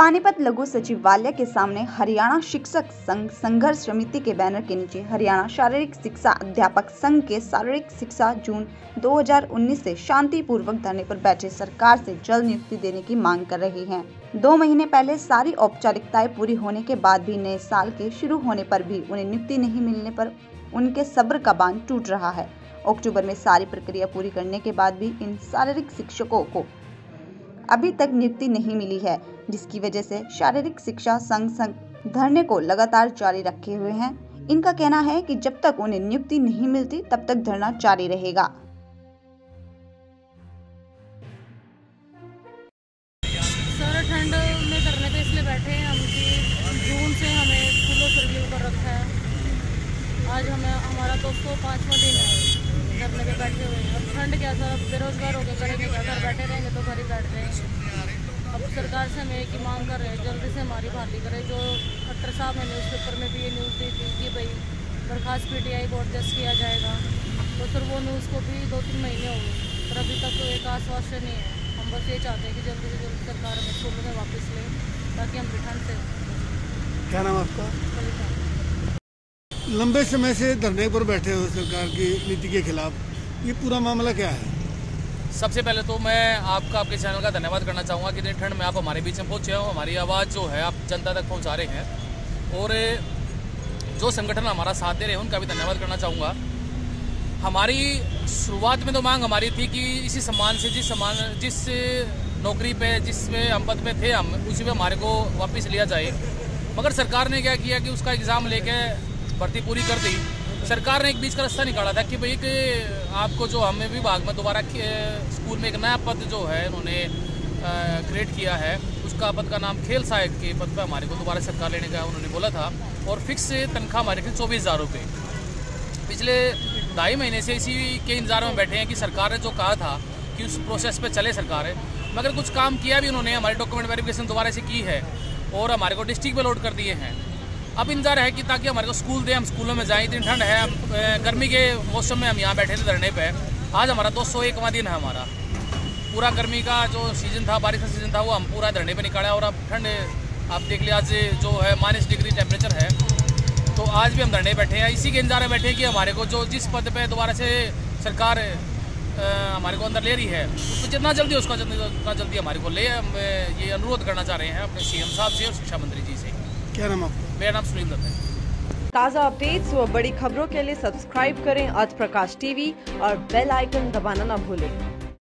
पानीपत लघु सचिवालय के सामने हरियाणा शिक्षक संघ संघर्ष समिति के बैनर के नीचे हरियाणा शारीरिक शिक्षा अध्यापक संघ के शारीरिक शिक्षा जून 2019 से शांतिपूर्वक धरने पर बैठे सरकार से जल्द नियुक्ति देने की मांग कर रहे हैं। 2 महीने पहले सारी औपचारिकताएं पूरी होने के बाद भी नए साल के शुरू होने पर भी उन्हें नियुक्ति नहीं मिलने पर उनके सब्र का बांध टूट रहा है। अक्टूबर में सारी प्रक्रिया पूरी करने के बाद भी इन शारीरिक शिक्षकों को अभी तक नियुक्ति नहीं मिली है, जिसकी वजह से शारीरिक शिक्षा संघ धरने को लगातार जारी रखे हुए हैं। इनका कहना है कि जब तक उन्हें नियुक्ति नहीं मिलती तब तक धरना जारी रहेगा। ठंड में धरने पे इसलिए बैठे हैं हम कि जून से हमें स्कूलों से रिव्यू कर रखा है। आज हमें हमारा 205वां दिन है धरने पे बैठे हुए हैं। अब ठंड क्या सर, अब बेरोजगार हो गए, करेंगे क्या सर, बैठे रहेंगे तो घर ही बैठ रहे। अब सरकार से हम एक ही मांग कर रहे हैं जल्दी से हमारी भर्ती करें। जो खट्टर साहब ने न्यूज़पेपर में भी ये न्यूज़ दी थी कि भाई बर्खास्त PTI को एडजस्ट किया जाएगा, तो सर वो न्यूज़ को भी 2-3 महीने हो गए पर अभी तक तो एक आश्वासन नहीं है। हम बस ये चाहते हैं कि जल्दी से जल्दी सरकार हमें स्कूलों में वापस ले ताकि हम रिटर्न से। क्या नाम आपका? लंबे समय से धरने पर बैठे हुए सरकार की नीति के खिलाफ, ये पूरा मामला क्या है? सबसे पहले तो मैं आपके चैनल का धन्यवाद करना चाहूँगा कि इतनी ठंड में आप हमारे बीच में पहुँचे हो, हमारी आवाज़ जो है आप जनता तक पहुँचा रहे हैं। और जो संगठन हमारा साथ दे रहे हैं उनका भी धन्यवाद करना चाहूँगा। हमारी शुरुआत में तो मांग हमारी थी कि इसी सम्मान से जिस नौकरी पे जिस पे हम पद पे थे हम उसी पे हमारे को वापस लिया जाए, मगर सरकार ने क्या किया कि उसका एग्ज़ाम लेके भर्ती पूरी कर दी। सरकार ने एक बीच का रास्ता निकाला था कि भाई कि आपको जो हमें विभाग में दोबारा स्कूल में एक नया पद जो है उन्होंने क्रिएट किया है, उसका पद का नाम खेल सहायक के पद पर हमारे को दोबारा सरकार लेने का उन्होंने बोला था। और फिक्स तनख्वाह हमारे थी 24,000 रुपये। पिछले 2.5 महीने से इसी के इंतजार में बैठे हैं कि सरकार ने जो कहा था कि उस प्रोसेस पे चले सरकार है, मगर कुछ काम किया भी उन्होंने। हमारे डॉक्यूमेंट वेरिफिकेशन दोबारा से की है और हमारे को डिस्ट्रिक्ट पे लोड कर दिए हैं। अब इंतजार है कि ताकि हमारे को स्कूल दें, हम स्कूलों में जाएँ। इतनी ठंड है, हम गर्मी के मौसम में हम यहाँ बैठे थे धरने पर। आज हमारा 201वां दिन है। हमारा पूरा गर्मी का जो सीज़न था, बारिश का सीज़न था, वो हम पूरा धरने पर निकाला। और अब ठंड आप देख लिया, आज जो है -डिग्री टेम्परेचर है, तो आज भी हम धरने बैठे हैं। इसी के इंतजार में बैठे हैं कि हमारे को जो जिस पद पे दोबारा से सरकार हमारे को अंदर ले रही है उसको तो जितना जल्दी उसका उतना जल्दी हमारे को ले। हम ये अनुरोध करना चाह रहे हैं अपने CM साहब से और शिक्षा मंत्री जी से। क्या नाम आपका? मेरा नाम सुनील दत्त है। ताज़ा अपडेट्स व बड़ी खबरों के लिए सब्सक्राइब करें अर्थ प्रकाश TV और बेल आइकन दबाना न भूलें।